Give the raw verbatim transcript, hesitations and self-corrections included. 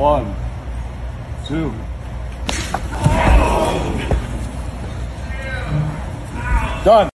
One, two. Done.